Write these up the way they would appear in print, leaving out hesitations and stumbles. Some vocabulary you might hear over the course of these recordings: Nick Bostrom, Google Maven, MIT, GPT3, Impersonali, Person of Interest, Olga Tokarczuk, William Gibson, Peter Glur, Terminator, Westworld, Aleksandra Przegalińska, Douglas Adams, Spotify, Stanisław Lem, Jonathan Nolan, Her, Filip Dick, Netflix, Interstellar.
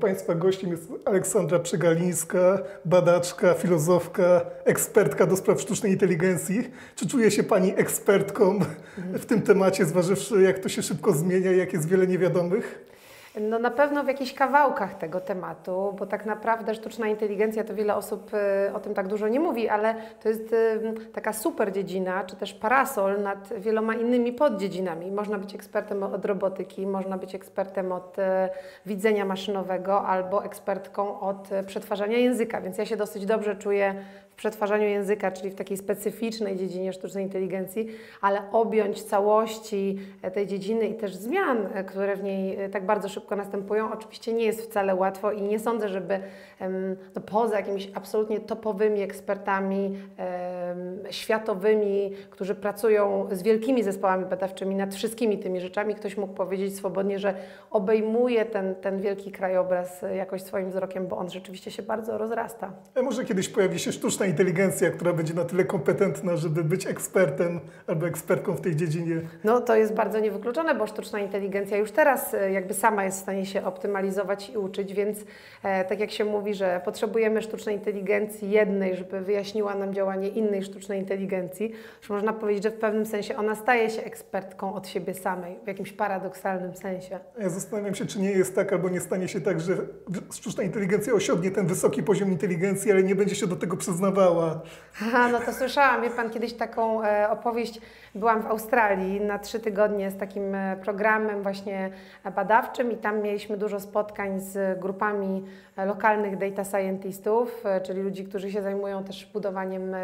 Państwa gościem jest Aleksandra Przegalińska, badaczka, filozofka, ekspertka do spraw sztucznej inteligencji. Czy czuje się Pani ekspertką w tym temacie, zważywszy jak to się szybko zmienia i jak jest wiele niewiadomych? No na pewno w jakichś kawałkach tego tematu, bo tak naprawdę sztuczna inteligencja, to wiele osób o tym tak dużo nie mówi, ale to jest taka super dziedzina, czy też parasol nad wieloma innymi poddziedzinami. Można być ekspertem od robotyki, można być ekspertem od widzenia maszynowego albo ekspertką od przetwarzania języka, więc ja się dosyć dobrze czuję w przetwarzaniu języka, czyli w takiej specyficznej dziedzinie sztucznej inteligencji, ale objąć całości tej dziedziny i też zmian, które w niej tak bardzo szybko następują, oczywiście nie jest wcale łatwo i nie sądzę, żeby poza jakimiś absolutnie topowymi ekspertami światowymi, którzy pracują z wielkimi zespołami badawczymi nad wszystkimi tymi rzeczami, ktoś mógł powiedzieć swobodnie, że obejmuje ten wielki krajobraz jakoś swoim wzrokiem, bo on rzeczywiście się bardzo rozrasta. A może kiedyś pojawi się sztuczna inteligencja, która będzie na tyle kompetentna, żeby być ekspertem albo ekspertką w tej dziedzinie? No to jest bardzo niewykluczone, bo sztuczna inteligencja już teraz jakby sama jest w stanie się optymalizować i uczyć, więc tak jak się mówi, że potrzebujemy sztucznej inteligencji jednej, żeby wyjaśniła nam działanie innej sztucznej inteligencji, już można powiedzieć, że w pewnym sensie ona staje się ekspertką od siebie samej, w jakimś paradoksalnym sensie. Ja zastanawiam się, czy nie jest tak, albo nie stanie się tak, że sztuczna inteligencja osiągnie ten wysoki poziom inteligencji, ale nie będzie się do tego przyznawała. Aha, no to słyszałam, wie Pan, kiedyś taką opowieść. Byłam w Australii na 3 tygodnie z takim programem właśnie badawczym, i tam mieliśmy dużo spotkań z grupami lokalnych data scientistów, czyli ludzi, którzy się zajmują też budowaniem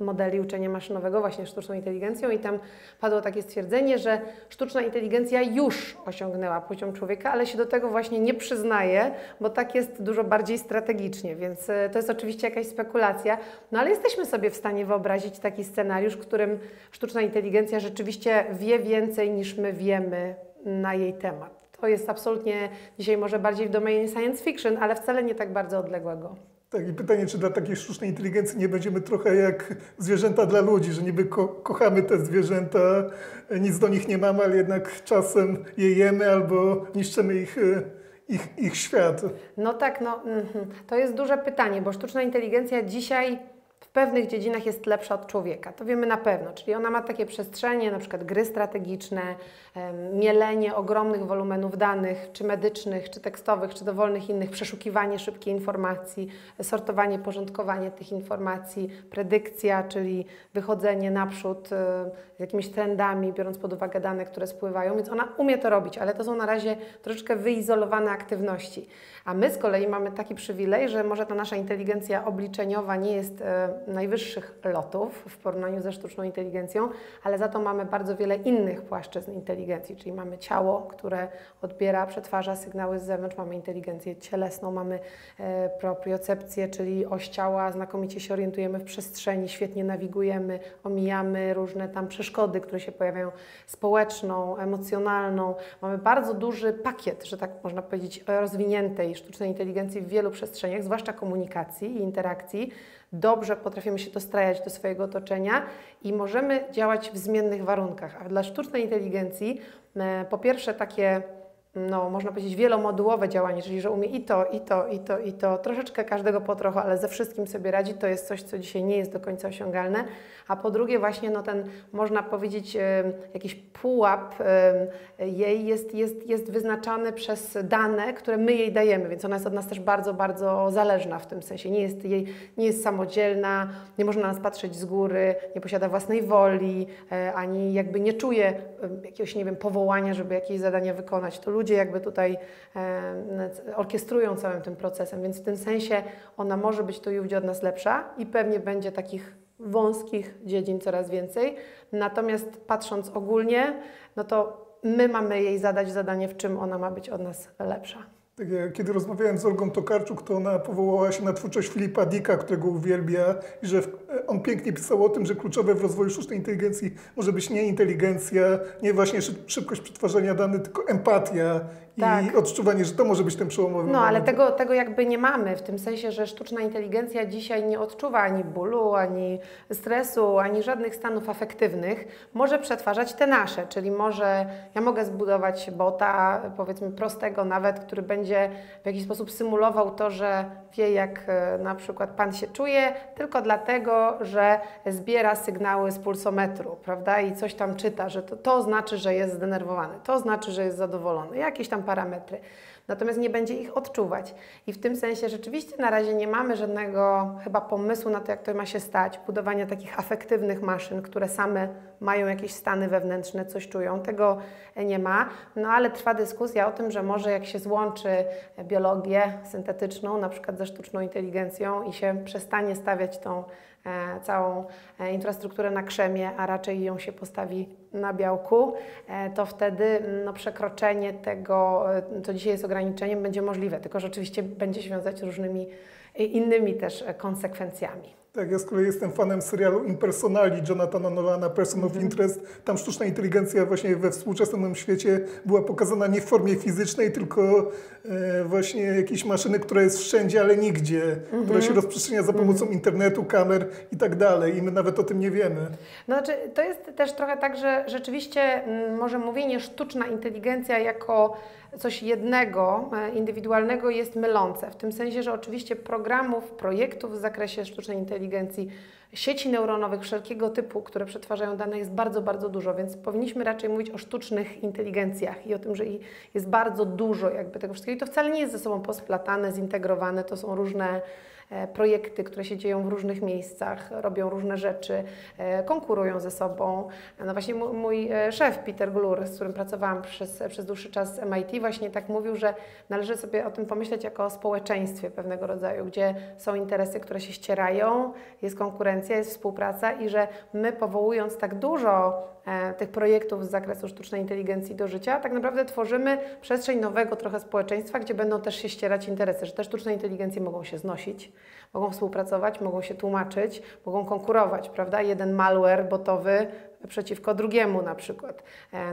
modeli uczenia maszynowego, właśnie sztuczną inteligencją, i tam padło takie stwierdzenie, że sztuczna inteligencja już osiągnęła poziom człowieka, ale się do tego właśnie nie przyznaje, bo tak jest dużo bardziej strategicznie, więc to jest oczywiście jakaś spekulacja, no ale jesteśmy sobie w stanie wyobrazić taki scenariusz, w którym sztuczna inteligencja rzeczywiście wie więcej niż my wiemy na jej temat. To jest absolutnie dzisiaj może bardziej w domenie science fiction, ale wcale nie tak bardzo odległego. Tak, i pytanie, czy dla takiej sztucznej inteligencji nie będziemy trochę jak zwierzęta dla ludzi, że niby kochamy te zwierzęta, nic do nich nie mamy, ale jednak czasem je jemy albo niszczymy ich świat. No tak, no to jest duże pytanie, bo sztuczna inteligencja dzisiaj w pewnych dziedzinach jest lepsza od człowieka, to wiemy na pewno, czyli ona ma takie przestrzenie, na przykład gry strategiczne, mielenie ogromnych wolumenów danych, czy medycznych, czy tekstowych, czy dowolnych innych, przeszukiwanie szybkiej informacji, sortowanie, porządkowanie tych informacji, predykcja, czyli wychodzenie naprzód z jakimiś trendami, biorąc pod uwagę dane, które spływają, więc ona umie to robić, ale to są na razie troszeczkę wyizolowane aktywności. A my z kolei mamy taki przywilej, że może ta nasza inteligencja obliczeniowa nie jest najwyższych lotów w porównaniu ze sztuczną inteligencją, ale za to mamy bardzo wiele innych płaszczyzn inteligencji, czyli mamy ciało, które odbiera, przetwarza sygnały z zewnątrz, mamy inteligencję cielesną, mamy propriocepcję, czyli oś ciała, znakomicie się orientujemy w przestrzeni, świetnie nawigujemy, omijamy różne tam przeszkody, które się pojawiają, społeczną, emocjonalną. Mamy bardzo duży pakiet, że tak można powiedzieć, rozwiniętej sztucznej inteligencji w wielu przestrzeniach, zwłaszcza komunikacji i interakcji. Dobrze potrafimy się dostrajać do swojego otoczenia i możemy działać w zmiennych warunkach. A dla sztucznej inteligencji po pierwsze takie, no, można powiedzieć, wielomodułowe działanie, czyli że umie i to, i to, i to, i to, troszeczkę każdego po trochu, ale ze wszystkim sobie radzi, to jest coś, co dzisiaj nie jest do końca osiągalne. A po drugie właśnie no ten, można powiedzieć, jakiś pułap jej jest wyznaczany przez dane, które my jej dajemy, więc ona jest od nas też bardzo, bardzo zależna w tym sensie. Nie jest samodzielna, nie można na nas patrzeć z góry, nie posiada własnej woli, ani jakby nie czuje jakiegoś, nie wiem, powołania, żeby jakieś zadania wykonać. To ludzie jakby tutaj orkiestrują całym tym procesem, więc w tym sensie ona może być tu i ówdzie od nas lepsza i pewnie będzie takich wąskich dziedzin coraz więcej. Natomiast patrząc ogólnie, no to my mamy jej zadać zadanie, w czym ona ma być od nas lepsza. Kiedy rozmawiałem z Olgą Tokarczuk, to ona powołała się na twórczość Filipa Dicka, którego uwielbia, i że on pięknie pisał o tym, że kluczowe w rozwoju sztucznej inteligencji może być nie inteligencja, nie właśnie szybkość przetwarzania danych, tylko empatia. tak. I odczuwanie, że to może być ten przełomowy moment. No, ale tego jakby nie mamy, w tym sensie, że sztuczna inteligencja dzisiaj nie odczuwa ani bólu, ani stresu, ani żadnych stanów afektywnych. Może przetwarzać te nasze, czyli może ja mogę zbudować bota, powiedzmy prostego nawet, który będzie w jakiś sposób symulował to, że wie, jak na przykład pan się czuje, tylko dlatego, że zbiera sygnały z pulsometru, prawda, i coś tam czyta, że to znaczy, że jest zdenerwowany, to znaczy, że jest zadowolony, jakieś tam parametry. Natomiast nie będzie ich odczuwać. I w tym sensie rzeczywiście na razie nie mamy żadnego chyba pomysłu na to, jak to ma się stać, budowania takich afektywnych maszyn, które same mają jakieś stany wewnętrzne, coś czują. Tego nie ma. No ale trwa dyskusja o tym, że może jak się złączy biologię syntetyczną, na przykład ze sztuczną inteligencją i się przestanie stawiać tą całą infrastrukturę na krzemie, a raczej ją się postawi na białku, to wtedy no, przekroczenie tego, co dzisiaj jest ograniczeniem, będzie możliwe. Tylko że oczywiście będzie się wiązać z różnymi innymi też konsekwencjami. Tak, ja z kolei jestem fanem serialu Impersonali Jonathana Nolana, Person of Interest. Tam sztuczna inteligencja właśnie we współczesnym świecie była pokazana nie w formie fizycznej, tylko właśnie jakiejś maszyny, która jest wszędzie, ale nigdzie, która się rozprzestrzenia za pomocą internetu, kamer i tak dalej. I my nawet o tym nie wiemy. No, znaczy, to jest też trochę tak, że rzeczywiście może mówienie sztuczna inteligencja jako coś jednego, indywidualnego jest mylące. W tym sensie, że oczywiście programów, projektów w zakresie sztucznej inteligencji, sieci neuronowych wszelkiego typu, które przetwarzają dane, jest bardzo, bardzo dużo, więc powinniśmy raczej mówić o sztucznych inteligencjach i o tym, że jest bardzo dużo jakby tego wszystkiego. I to wcale nie jest ze sobą posplatane, zintegrowane, to są różne projekty, które się dzieją w różnych miejscach, robią różne rzeczy, konkurują ze sobą. No właśnie mój szef Peter Glur, z którym pracowałam przez dłuższy czas z MIT, właśnie tak mówił, że należy sobie o tym pomyśleć jako o społeczeństwie pewnego rodzaju, gdzie są interesy, które się ścierają, jest konkurencja, jest współpraca i że my, powołując tak dużo tych projektów z zakresu sztucznej inteligencji do życia, tak naprawdę tworzymy przestrzeń nowego trochę społeczeństwa, gdzie będą też się ścierać interesy, że te sztuczne inteligencje mogą się znosić, mogą współpracować, mogą się tłumaczyć, mogą konkurować, prawda? Jeden malware botowy przeciwko drugiemu na przykład.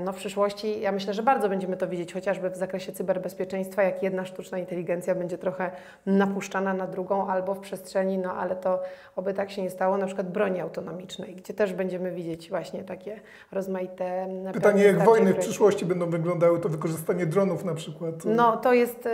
No w przyszłości ja myślę, że bardzo będziemy to widzieć, chociażby w zakresie cyberbezpieczeństwa, jak jedna sztuczna inteligencja będzie trochę napuszczana na drugą albo w przestrzeni, no ale to oby tak się nie stało, na przykład broni autonomicznej, gdzie też będziemy widzieć właśnie takie rozmaite... Pytanie, jak wojny w przyszłości będą wyglądały, to wykorzystanie dronów na przykład. No to jest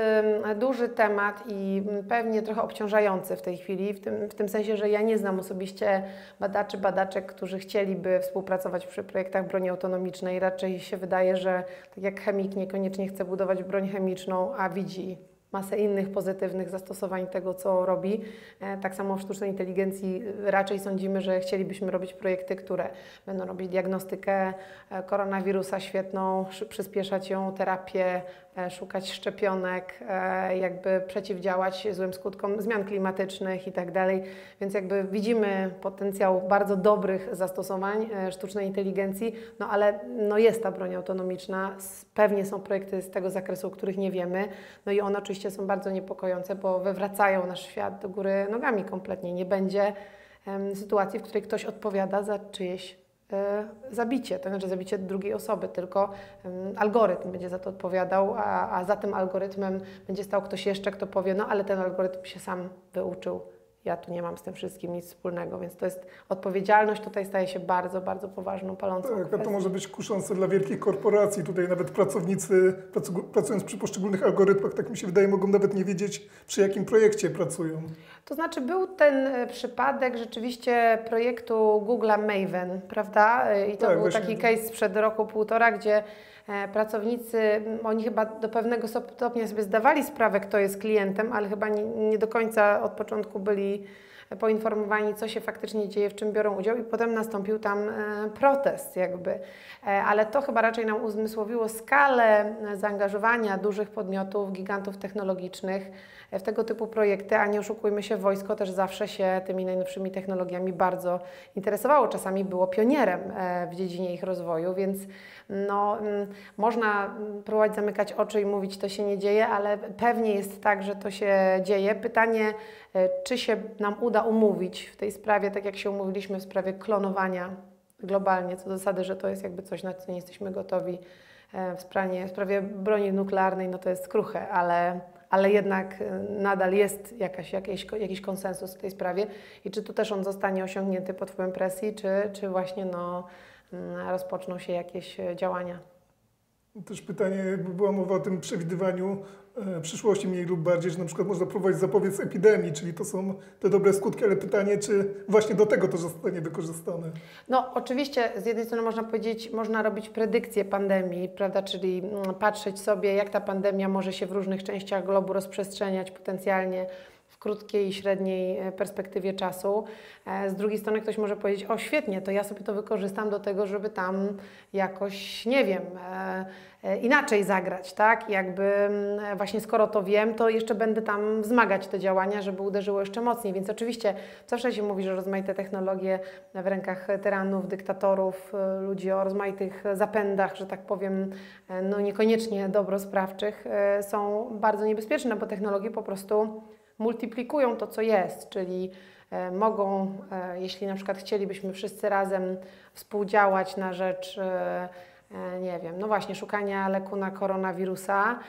duży temat i pewnie trochę obciążający w tej chwili, w tym sensie, że ja nie znam osobiście badaczy, badaczek, którzy chcieliby współpracować przy projektach broni autonomicznej. Raczej się wydaje, że tak jak chemik niekoniecznie chce budować broń chemiczną, a widzi masę innych pozytywnych zastosowań tego, co robi. Tak samo w sztucznej inteligencji raczej sądzimy, że chcielibyśmy robić projekty, które będą robić diagnostykę koronawirusa świetną, przyspieszać ją, terapię, szukać szczepionek, jakby przeciwdziałać złym skutkom zmian klimatycznych i tak dalej. Więc jakby widzimy potencjał bardzo dobrych zastosowań sztucznej inteligencji, no ale no jest ta broń autonomiczna, pewnie są projekty z tego zakresu, o których nie wiemy, no i one oczywiście są bardzo niepokojące, bo wywracają nasz świat do góry nogami kompletnie. Nie będzie sytuacji, w której ktoś odpowiada za czyjeś zabicie, to znaczy zabicie drugiej osoby, tylko algorytm będzie za to odpowiadał, a za tym algorytmem będzie stał ktoś jeszcze, kto powie, no ale ten algorytm się sam wyuczył, ja tu nie mam z tym wszystkim nic wspólnego, więc to jest odpowiedzialność, tutaj staje się bardzo, bardzo poważną, palącą kwestią. To może być kuszące dla wielkich korporacji, tutaj nawet pracownicy, pracując przy poszczególnych algorytmach, tak mi się wydaje, mogą nawet nie wiedzieć, przy jakim projekcie pracują. To znaczy był ten przypadek rzeczywiście projektu Google Maven, prawda? I to był taki case sprzed roku, półtora, gdzie pracownicy, oni chyba do pewnego stopnia sobie zdawali sprawę, kto jest klientem, ale chyba nie do końca od początku byli poinformowani, co się faktycznie dzieje, w czym biorą udział i potem nastąpił tam protest jakby. Ale to chyba raczej nam uzmysłowiło skalę zaangażowania dużych podmiotów, gigantów technologicznych w tego typu projekty, a nie oszukujmy się, wojsko też zawsze się tymi najnowszymi technologiami bardzo interesowało. Czasami było pionierem w dziedzinie ich rozwoju, więc no, można próbować zamykać oczy i mówić, to się nie dzieje, ale pewnie jest tak, że to się dzieje. Pytanie, czy się nam uda umówić w tej sprawie, tak jak się umówiliśmy w sprawie klonowania globalnie, co do zasady, że to jest jakby coś, na co nie jesteśmy gotowi w sprawie broni nuklearnej, no to jest kruche, ale jednak nadal jest jakiś konsensus w tej sprawie i czy tu też on zostanie osiągnięty pod wpływem presji, czy właśnie no, rozpoczną się jakieś działania? Też pytanie, jakby była mowa o tym przewidywaniu przyszłości mniej lub bardziej, że na przykład można próbować zapobiec epidemii, czyli to są te dobre skutki, ale pytanie, czy właśnie do tego to zostanie wykorzystane? No oczywiście z jednej strony można powiedzieć, można robić predykcję pandemii, prawda, czyli patrzeć sobie, jak ta pandemia może się w różnych częściach globu rozprzestrzeniać potencjalnie w krótkiej i średniej perspektywie czasu. Z drugiej strony ktoś może powiedzieć, o świetnie, to ja sobie to wykorzystam do tego, żeby tam jakoś, nie wiem, inaczej zagrać, tak? Jakby właśnie skoro to wiem, to jeszcze będę tam wzmagać te działania, żeby uderzyło jeszcze mocniej. Więc oczywiście zawsze się mówi, że rozmaite technologie w rękach tyranów, dyktatorów, ludzi o rozmaitych zapędach, że tak powiem, no niekoniecznie dobrosprawczych, są bardzo niebezpieczne, bo technologie po prostu multiplikują to, co jest, czyli mogą, jeśli na przykład chcielibyśmy wszyscy razem współdziałać na rzecz, nie wiem, no właśnie szukania leku na koronawirusa,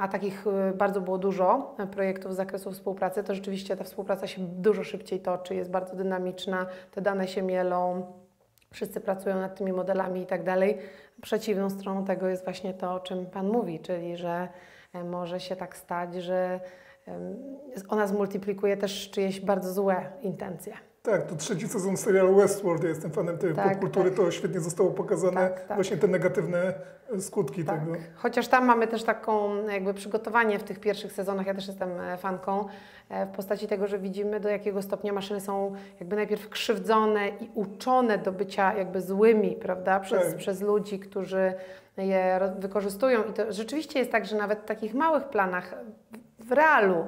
a takich bardzo było dużo projektów z zakresu współpracy, to rzeczywiście ta współpraca się dużo szybciej toczy, jest bardzo dynamiczna, te dane się mielą, wszyscy pracują nad tymi modelami i tak dalej. Przeciwną stroną tego jest właśnie to, o czym Pan mówi, czyli że może się tak stać, że ona zmultiplikuje też czyjeś bardzo złe intencje. Tak, to trzeci sezon serialu Westworld, ja jestem fanem tej popkultury, to świetnie zostało pokazane, właśnie te negatywne skutki tego. Chociaż tam mamy też taką jakby przygotowanie w tych pierwszych sezonach, ja też jestem fanką, w postaci tego, że widzimy do jakiego stopnia maszyny są jakby najpierw krzywdzone i uczone do bycia jakby złymi, prawda, przez ludzi, którzy je wykorzystują i to rzeczywiście jest tak, że nawet w takich małych planach w realu,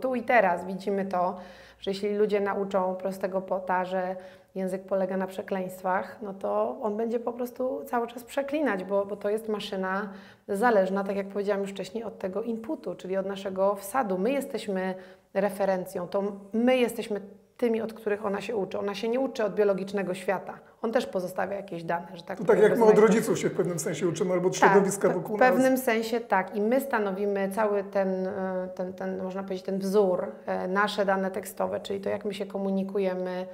tu i teraz widzimy to, że jeśli ludzie nauczą prostego pota, że język polega na przekleństwach, no to on będzie po prostu cały czas przeklinać, bo to jest maszyna zależna, tak jak powiedziałam już wcześniej, od tego inputu, czyli od naszego wsadu. My jesteśmy referencją, to my jesteśmy tymi, od których ona się uczy. Ona się nie uczy od biologicznego świata. On też pozostawia jakieś dane. Że tak to tak jak my od rodziców się w pewnym sensie uczymy, albo od środowiska wokół nas. W pewnym sensie tak. I my stanowimy cały ten, można powiedzieć, ten wzór, nasze dane tekstowe, czyli to, jak my się komunikujemy,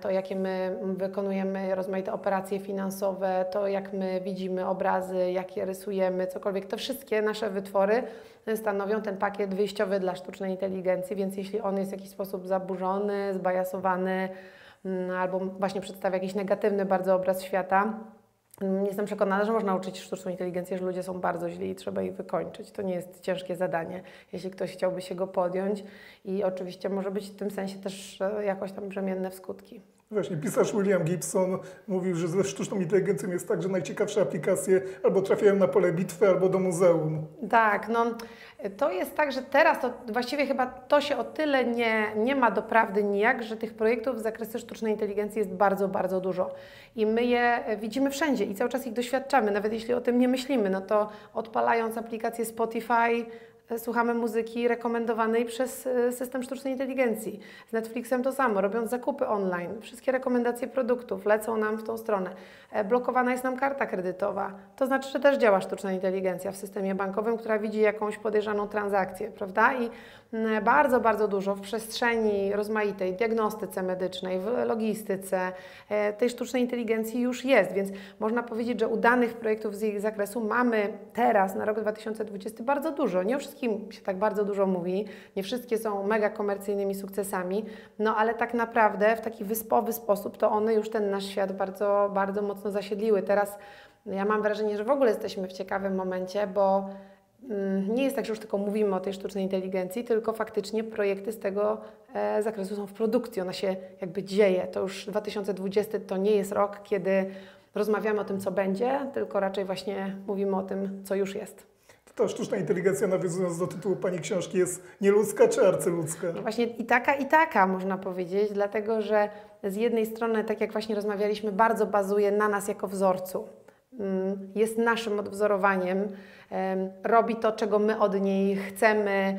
to, jakie my wykonujemy rozmaite operacje finansowe, to, jak my widzimy obrazy, jakie rysujemy, cokolwiek. To wszystkie nasze wytwory stanowią ten pakiet wyjściowy dla sztucznej inteligencji, więc jeśli on jest w jakiś sposób zaburzony, zbajasowany, albo właśnie przedstawia jakiś negatywny bardzo obraz świata, jestem przekonana, że można uczyć sztuczną inteligencję, że ludzie są bardzo źli i trzeba ich wykończyć. To nie jest ciężkie zadanie, jeśli ktoś chciałby się go podjąć i oczywiście może być w tym sensie też jakoś tam brzemienne w skutki. Właśnie pisarz William Gibson mówił, że ze sztuczną inteligencją jest tak, że najciekawsze aplikacje albo trafiają na pole bitwy, albo do muzeum. Tak, no to jest tak, że teraz to właściwie chyba to się o tyle nie ma do prawdy nijak, że tych projektów z zakresu sztucznej inteligencji jest bardzo, bardzo dużo. I my je widzimy wszędzie i cały czas ich doświadczamy, nawet jeśli o tym nie myślimy, no to odpalając aplikację Spotify, słuchamy muzyki rekomendowanej przez system sztucznej inteligencji. Z Netflixem to samo, robiąc zakupy online. Wszystkie rekomendacje produktów lecą nam w tą stronę. Blokowana jest nam karta kredytowa. To znaczy, że też działa sztuczna inteligencja w systemie bankowym, która widzi jakąś podejrzaną transakcję, prawda? I bardzo, bardzo dużo w przestrzeni rozmaitej, diagnostyce medycznej, w logistyce tej sztucznej inteligencji już jest, więc można powiedzieć, że udanych projektów z jej zakresu mamy teraz na rok 2020 bardzo dużo. Nie o wszystkim się tak bardzo dużo mówi, nie wszystkie są mega komercyjnymi sukcesami, no ale tak naprawdę w taki wyspowy sposób to one już ten nasz świat bardzo, bardzo mocno zasiedliły. Teraz ja mam wrażenie, że w ogóle jesteśmy w ciekawym momencie, bo nie jest tak, że już tylko mówimy o tej sztucznej inteligencji, tylko faktycznie projekty z tego zakresu są w produkcji, ona się jakby dzieje. To już 2020 to nie jest rok, kiedy rozmawiamy o tym, co będzie, tylko raczej właśnie mówimy o tym, co już jest. Ta sztuczna inteligencja, nawiązując do tytułu Pani książki, jest nieludzka czy arcyludzka? Właśnie i taka można powiedzieć, dlatego że z jednej strony, tak jak właśnie rozmawialiśmy, bardzo bazuje na nas jako wzorcu. jest naszym odwzorowaniem, robi to, czego my od niej chcemy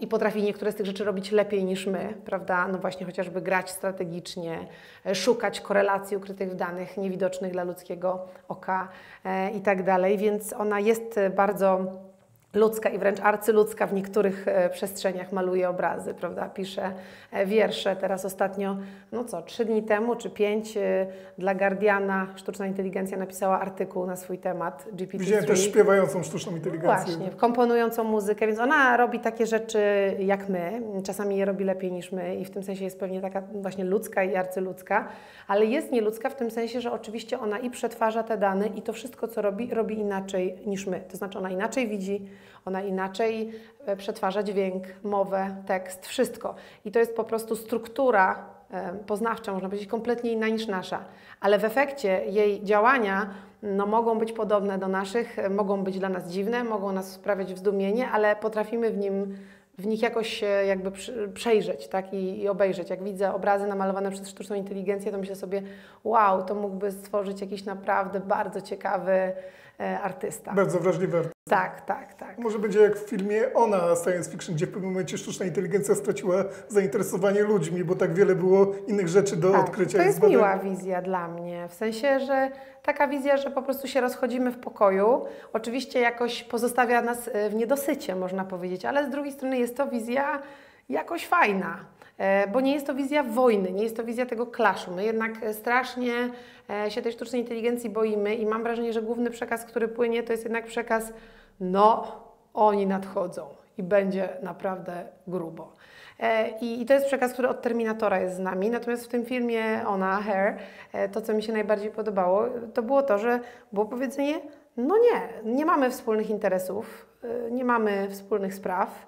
i potrafi niektóre z tych rzeczy robić lepiej niż my, prawda? No właśnie chociażby grać strategicznie, szukać korelacji ukrytych w danych, niewidocznych dla ludzkiego oka i tak dalej, więc ona jest bardzo ludzka i wręcz arcyludzka w niektórych przestrzeniach, maluje obrazy, prawda, pisze wiersze. Teraz ostatnio, 3 dni temu czy 5 dla Guardiana sztuczna inteligencja napisała artykuł na swój temat GPT3. Widziałem też śpiewającą sztuczną inteligencję. Właśnie, komponującą muzykę, więc ona robi takie rzeczy jak my, czasami je robi lepiej niż my i w tym sensie jest pewnie taka właśnie ludzka i arcyludzka, ale jest nieludzka w tym sensie, że oczywiście ona i przetwarza te dane i to wszystko, co robi, robi inaczej niż my. To znaczy ona inaczej widzi, ona inaczej przetwarza dźwięk, mowę, tekst, wszystko. I to jest po prostu struktura poznawcza, można powiedzieć, kompletnie inna niż nasza. Ale w efekcie jej działania mogą być podobne do naszych, mogą być dla nas dziwne, mogą nas sprawiać w zdumienie, ale potrafimy w nich jakoś jakby przejrzeć, tak, i obejrzeć. Jak widzę obrazy namalowane przez sztuczną inteligencję, to myślę sobie, wow, to mógłby stworzyć jakiś naprawdę bardzo ciekawy artysta. Bardzo wrażliwy artysta. Tak, tak, tak. Może będzie jak w filmie Ona, science fiction, gdzie w pewnym momencie sztuczna inteligencja straciła zainteresowanie ludźmi, bo tak wiele było innych rzeczy do odkrycia. To jest miła wizja dla mnie, w sensie, że taka wizja, że po prostu się rozchodzimy w pokoju. Oczywiście jakoś pozostawia nas w niedosycie, można powiedzieć, ale z drugiej strony jest to wizja jakoś fajna. Bo nie jest to wizja wojny, nie jest to wizja tego clashu. My jednak strasznie się tej sztucznej inteligencji boimy i mam wrażenie, że główny przekaz, który płynie, to jest jednak przekaz, oni nadchodzą i będzie naprawdę grubo. I to jest przekaz, który od Terminatora jest z nami, natomiast w tym filmie Ona, Her, to co mi się najbardziej podobało, to było to, że było powiedzenie, nie mamy wspólnych interesów, nie mamy wspólnych spraw,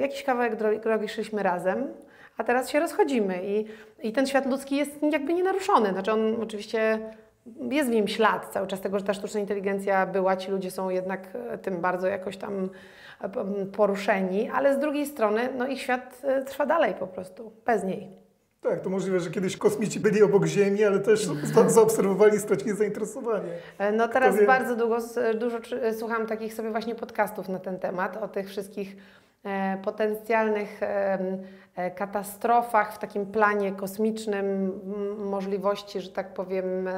jakiś kawałek drogi szliśmy razem, a teraz się rozchodzimy i ten świat ludzki jest jakby nienaruszony. Znaczy on oczywiście, jest w nim ślad cały czas tego, że ta sztuczna inteligencja była, ci ludzie są jednak tym bardzo jakoś tam poruszeni, ale z drugiej strony ich świat trwa dalej po prostu, bez niej. Tak, to możliwe, że kiedyś kosmici byli obok Ziemi, ale też zaobserwowali, stracili zainteresowanie. Teraz bardzo dużo słucham takich sobie właśnie podcastów na ten temat, o tych wszystkich potencjalnych katastrofach w takim planie kosmicznym, możliwości, że tak powiem,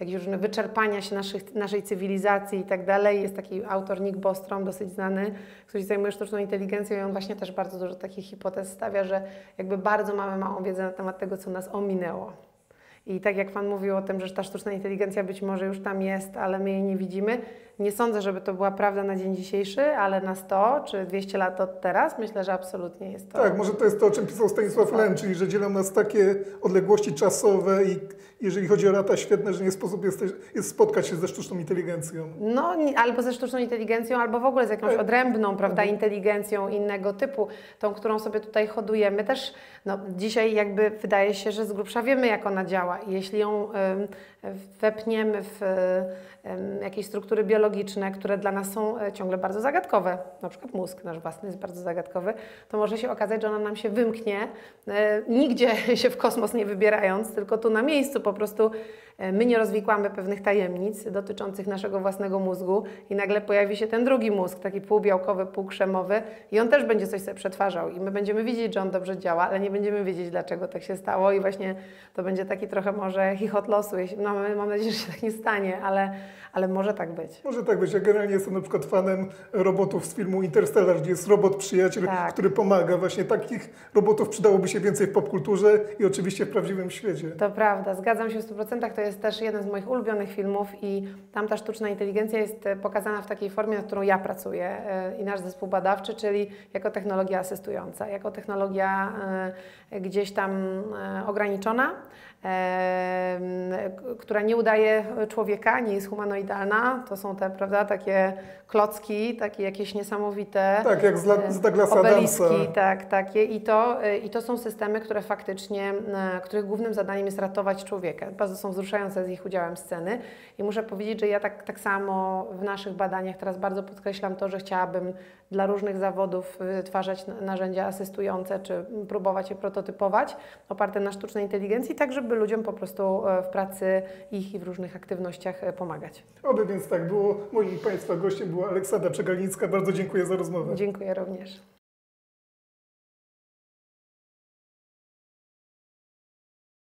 jakieś wyczerpania się naszej cywilizacji i tak dalej. Jest taki autor Nick Bostrom, dosyć znany, który się zajmuje sztuczną inteligencją i on właśnie też bardzo dużo takich hipotez stawia, że jakby bardzo mamy małą wiedzę na temat tego, co nas ominęło. I tak jak Pan mówił o tym, że ta sztuczna inteligencja być może już tam jest, ale my jej nie widzimy. Nie sądzę, żeby to była prawda na dzień dzisiejszy, ale na 100 czy 200 lat od teraz myślę, że absolutnie jest to. Tak, może to jest to, o czym pisał Stanisław Lem, czyli że dzielą nas takie odległości czasowe i jeżeli chodzi o lata świetne, że nie sposób jest spotkać się ze sztuczną inteligencją. Albo ze sztuczną inteligencją, albo w ogóle z jakąś odrębną, prawda, inteligencją innego typu, tą, którą sobie tutaj hodujemy. Też dzisiaj jakby wydaje się, że z grubsza wiemy, jak ona działa. Jeśli ją wepniemy w jakieś struktury biologiczne, które dla nas są ciągle bardzo zagadkowe, na przykład mózg nasz własny jest bardzo zagadkowy, to może się okazać, że ona nam się wymknie, nigdzie się w kosmos nie wybierając, tylko tu na miejscu po prostu my nie rozwikłamy pewnych tajemnic dotyczących naszego własnego mózgu i nagle pojawi się ten drugi mózg, taki półbiałkowy, półkrzemowy i on też będzie coś sobie przetwarzał i my będziemy widzieć, że on dobrze działa, ale nie będziemy wiedzieć, dlaczego tak się stało i właśnie to będzie taki trochę może chichot losu, mam nadzieję, że się tak nie stanie, ale może tak być. Może tak być. Ja generalnie jestem na przykład fanem robotów z filmu Interstellar, gdzie jest robot przyjaciel, który pomaga. Właśnie takich robotów przydałoby się więcej w popkulturze i oczywiście w prawdziwym świecie. To prawda, zgadzam się w 100%. To jest też jeden z moich ulubionych filmów i tam ta sztuczna inteligencja jest pokazana w takiej formie, nad którą ja pracuję i nasz zespół badawczy, czyli jako technologia asystująca, jako technologia gdzieś tam ograniczona, która nie udaje człowieka, nie jest humanoidalna, to są te prawda, takie klocki, takie jakieś niesamowite. Tak, jak z Douglasa Adamsa. Tak, takie. I to są systemy, które faktycznie, których głównym zadaniem jest ratować człowieka. Bardzo są wzruszające z ich udziałem sceny. I muszę powiedzieć, że ja tak samo w naszych badaniach teraz bardzo podkreślam to, że chciałabym dla różnych zawodów wytwarzać narzędzia asystujące, czy próbować je prototypować, oparte na sztucznej inteligencji, tak żeby ludziom po prostu w pracy ich i w różnych aktywnościach pomagać. Oby więc tak było. Moim Państwa gościem była Aleksandra Przegalińska. Bardzo dziękuję za rozmowę. Dziękuję również.